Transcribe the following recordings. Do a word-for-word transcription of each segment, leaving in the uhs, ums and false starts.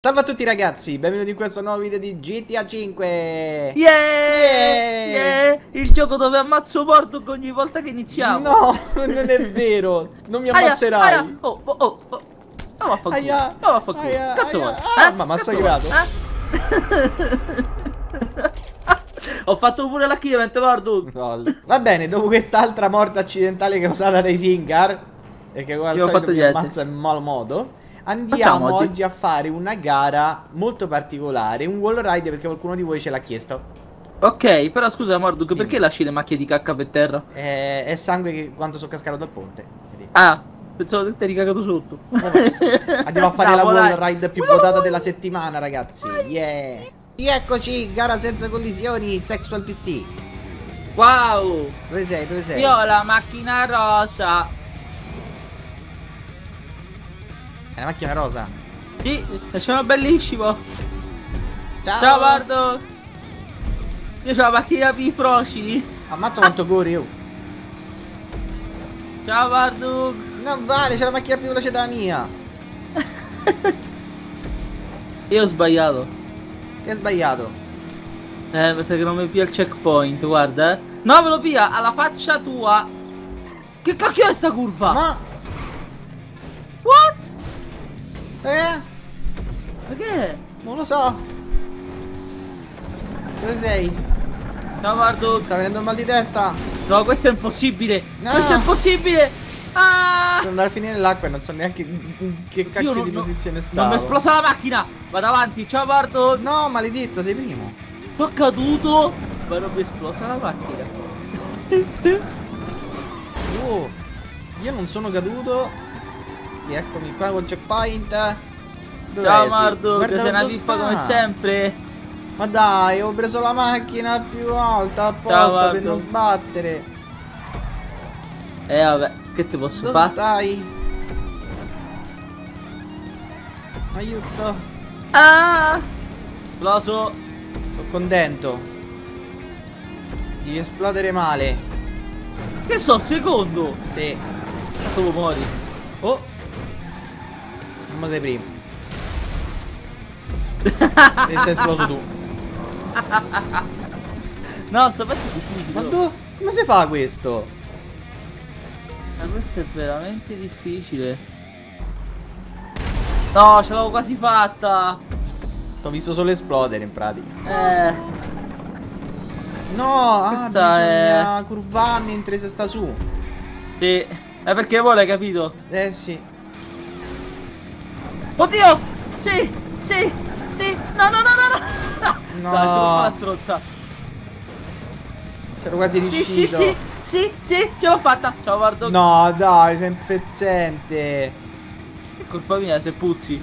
Salve a tutti ragazzi, benvenuti in questo nuovo video di G T A cinque. Yeah, yeah, yeah. Il gioco dove ammazzo Mordug ogni volta che iniziamo. No, non è vero. Non mi ammazzerai. Aia, aia. Oh, oh, oh, oh, oh, vaffanculo. Aia, oh, vaffanculo. Aia, cazzo aia. Ah, eh? Ma massacrato, eh? Ho fatto pure la kill, Mordug. No. Va bene, dopo quest'altra morte accidentale causata dai Esingar, e che guarda, ho fatto mi ammazza in malo modo, andiamo oggi. oggi a fare una gara molto particolare, un wall ride, perché qualcuno di voi ce l'ha chiesto. Ok, però scusa Mordug, perché Dimmi. lasci le macchie di cacca per terra? Eh, è sangue che quando sono cascato dal ponte. Vedi? Ah, pensavo che ti eri cagato sotto. Andiamo a fare no, la wall ride più votata della settimana, ragazzi. Yeah. Eccoci, gara senza collisioni, Sexual P C. Wow. Dove sei, dove sei? Io ho la macchina rosa. È una macchina rosa. Sì, facciamo bellissimo. Ciao. Ciao Mordug. Io c'ho la macchina per i froci. Ammazza quanto corri io. Ciao Mordug. Non vale, c'è la macchina più veloce della mia. Io ho sbagliato. Che hai sbagliato? Eh, penso che non mi pia il checkpoint, guarda eh. No, me lo pia, alla faccia tua. Che cacchio è sta curva? Ma... Eh? Perché? Non lo so. Dove sei? No Mordug, sta venendo un mal di testa. No, questo è impossibile. No. Questo è impossibile. Ah! Devo andare a finire nell'acqua e non so neanche che cacchio non, di posizione stavo. Non mi è esplosa la macchina. Vado avanti, ciao Mordug. No, maledetto, sei primo. Sono caduto, ma non mi è esplosa la macchina. Oh, io non sono caduto. Eccomi qua con checkpoint. Dove Ciao Mordug, guarda, sei una vista come sempre. Ma dai, ho preso la macchina più alta apposta per non sbattere. Eh vabbè, che ti posso fare? Dai. Aiuto. Ah! Esploso. Sono contento di esplodere male. Che so, secondo? Sì. Tanto muori. Oh, uno dei primi. E sei esploso tu. No, sto pezzo di difficile. Ma tu, come si fa questo? Ma questo è veramente difficile. No, ce l'avevo quasi fatta. T'ho visto solo esplodere in pratica. Eh. No, questa ah, è curva mentre si sta su. Sì. È perché vuole, capito? Eh sì. Oddio! Sì! Sì! Sì! No, no, no, no, no! No, dai, sono qua la strozza. C'ero quasi riuscito. Sì, sì, sì, sì, ce l'ho fatta. Ciao Mordug. No, dai, sei impezzente. È colpa mia se puzzi.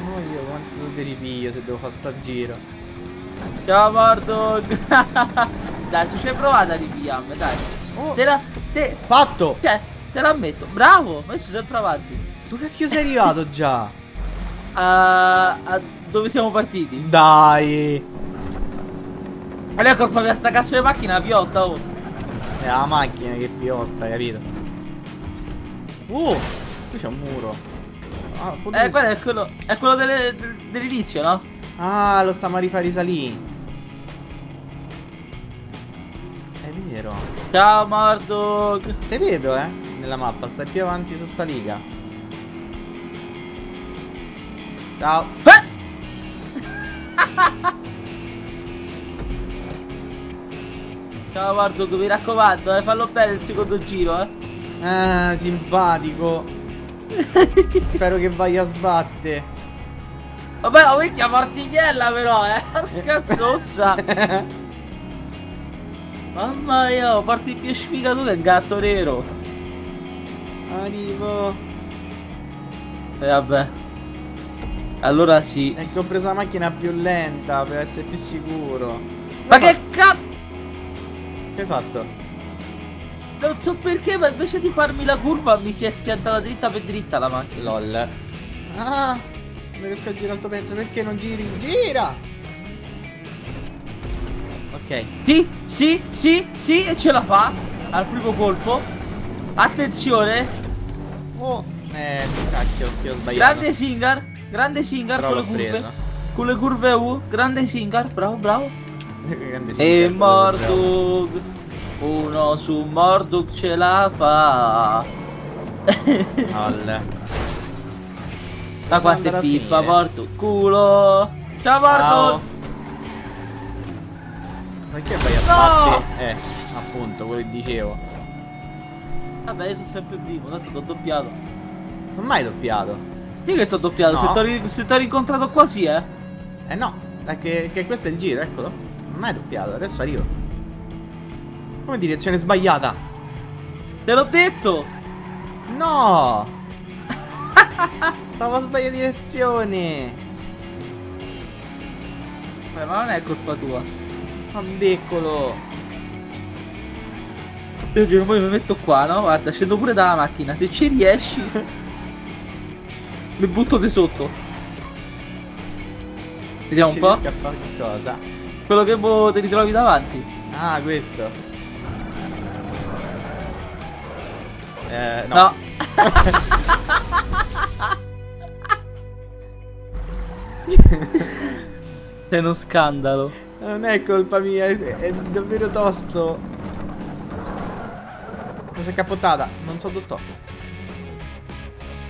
No, io quanto te ripio se devo fare sto giro. Ciao Mordug. Dai, su, ci hai provato a ripiarmi, dai. Oh. Te la... Te... Fatto! Te, te la metto. Bravo! Ma io sono sempre avanti. Tu cacchio sei arrivato già? uh, a dove siamo partiti? Dai! Ma lei è colpa mia, sta cazzo di macchina piotta, oh! È la macchina che piotta, capito? Oh! Qui c'è un muro. Ah, eh, guarda, è quello, è quello dell'inizio, no? Ah, lo stiamo a rifare risalire. È vero. Ciao Mordug! Te vedo, eh? Nella mappa, stai più avanti su sta liga. Ciao. Eh! Ciao Mordug, mi raccomando, eh, fallo bene il secondo giro, eh. Ah, simpatico. Spero che vai a sbatte. Vabbè, ho vecchia martignella però, eh. Cazzozza. Mamma mia, parti più sfigato del gatto nero. Arrivo. E eh, vabbè. Allora sì. E che ho preso la macchina più lenta per essere più sicuro. Ma che cazzo? Che hai fatto? Non so perché, ma invece di farmi la curva mi si è schiantata dritta per dritta la macchina. Lol. Ah, non riesco a girare questo pezzo, perché non giri? Gira! Ok. Sì, sì, sì, sì, e ce la fa al primo colpo. Attenzione. Oh, eh, cacchio, che ho sbagliato. Grande Esingar. Grande Esingar con le curve. Con le curve U. Grande Esingar, bravo, bravo. E Mordug. Uno su Mordug ce la fa. Ma quante pippa, Mordug. Culo. Ciao Mordug. Ma che vai a fare? Eh, appunto, quello che dicevo. Vabbè, io sono sempre primo, tanto t'ho doppiato. Non mai doppiato. Sì che t'ho doppiato, no. Se t'ho rincontrato qua sì, eh. Eh no, perché che questo è il giro, eccolo. Non mai doppiato, adesso arrivo. Come direzione sbagliata. Te l'ho detto. No. Stavo a sbagliare direzione. Beh, ma non è colpa tua. Eccolo. Io giro, poi mi metto qua, no? Guarda, scendo pure dalla macchina. Se ci riesci mi butto di sotto. Vediamo un po' cosa. Quello che boh, te li trovi davanti. Ah, questo. Eh, no, no. Sei uno scandalo. Non è colpa mia, è, è davvero tosto. Mi si è cappottata, non so dove sto.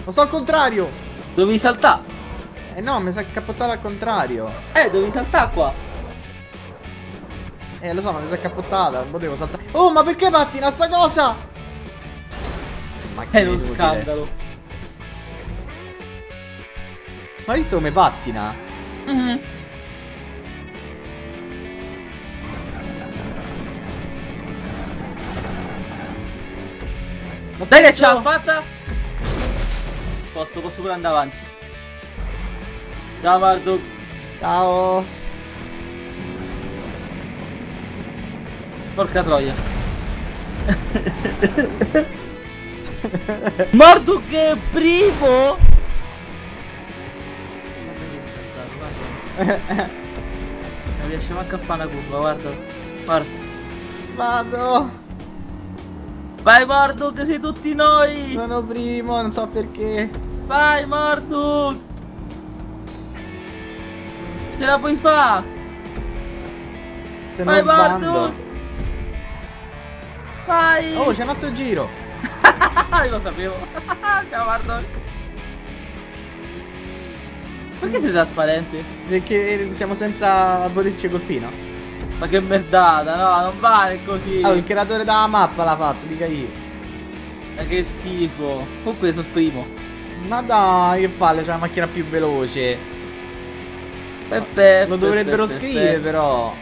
Ma sto al contrario! Dovevi saltare! Eh no, mi si è cappottata al contrario! Eh, dovevi saltare qua! Eh, lo so, ma mi si è cappottata, non potevo saltare. Oh, ma perché pattina sta cosa? Ma che è uno scandalo! Ma hai visto come pattina? Mm-hmm. Ma dai che ce l'ho fatta! Posso, posso pure andare avanti. Ciao Mordug. Ciao. Porca troia. Mordug è primo! Non riesce manco a fare una curva, guarda. Guarda. Vado! Vai Mordug, sei tutti noi! Sono primo, non so perché. Vai Mordug! Ce la puoi fa! Se vai Mordug! Vai! Oh, c'è un altro giro! Io lo sapevo! Ciao Mordug! Perché sei trasparente? Perché siamo senza poterci colpino. Ma che merdata, no, non vale così. Ah, il creatore della mappa l'ha fatto, dica io. Ma che schifo. Con questo primo. Ma dai, che palle, c'è la macchina più veloce. Pepe, Lo dovrebbero pepe, scrivere pepe. però.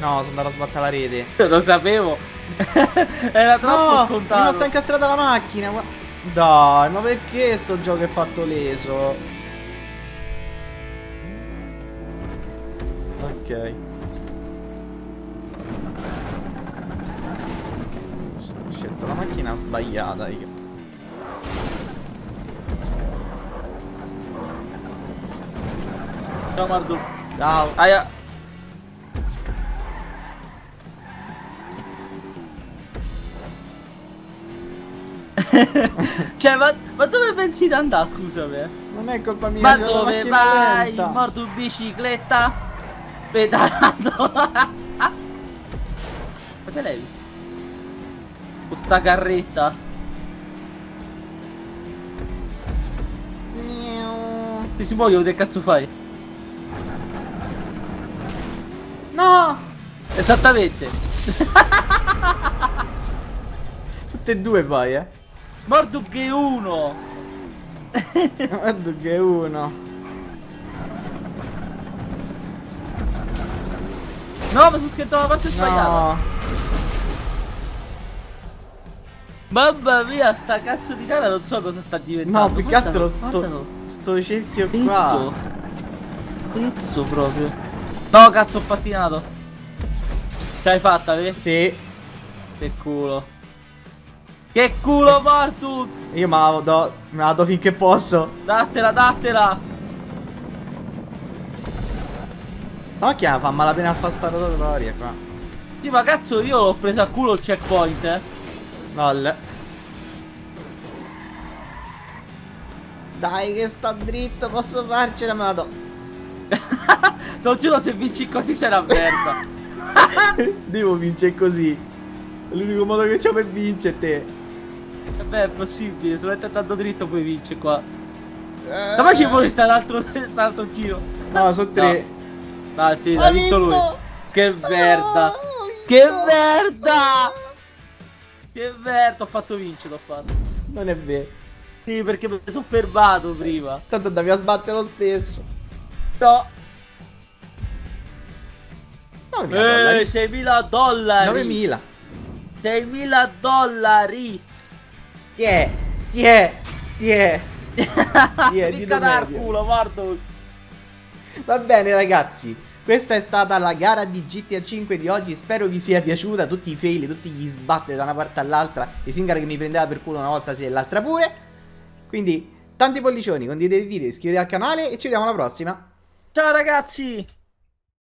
No, sono andato a sbattere la rete. Lo sapevo. Era troppo no, scontato. No, mi sono incastrata la macchina. Dai, ma perché sto gioco è fatto leso? Ok. Ho scelto la macchina sbagliata io. Ciao Mordug. Ciao. Aia. Cioè ma, ma dove pensi di andare, scusami? Non è colpa mia. Ma dove vai? Mordug bicicletta. Pedalato. Ma te levi? Con sta carretta. Ti si muoiono, che cazzo fai? No! Esattamente. Tutte e due vai, eh. Mordug è uno. Mordug è uno. No, mi sono schiantato la parte sbagliata. No. Mamma mia, sta cazzo di gara non so cosa sta diventando. No, più che altro sto, sto cerchio pezzo. Qua. Pezzo proprio. No, cazzo, ho pattinato. Ce l'hai fatta, vedi? Sì. Che culo. Che culo, Mordug. Io me la do, me la do finché posso. Dattela, dattela. Sta macchina fa malapena a fare sta rotatoria qua. Sì, ma cazzo io l'ho preso a culo il checkpoint, eh. Lol. Dai che sto dritto, posso farcela, me la do. Lo giuro, se vinci così c'è la merda. Devo vincere così. L'unico modo che c'ho per vincere te. E beh, è possibile, se metti tanto dritto puoi vincere qua. Eh... Dove ci vuole stare l'altro giro? No, sono tre. No, no, fine, ha vinto lui. Che merda! Oh, che merda! Oh. Che merda, ho fatto vincere, l'ho fatto. Non è vero. Sì, perché mi sono fermato prima. Tanto andavi a sbattere lo stesso. No. Eh, seimila dollari. novemila. seimila dollari. Ti è? Ti è? Ti è? Ti è? Ti culo, guarda. Va bene ragazzi, questa è stata la gara di GTA cinque di oggi, spero vi sia piaciuta, tutti i fail, tutti gli sbatte da una parte all'altra, Esingar che mi prendeva per culo una volta sì e l'altra pure, quindi tanti pollicioni, condividete il video, iscrivetevi al canale e ci vediamo alla prossima. Ciao ragazzi!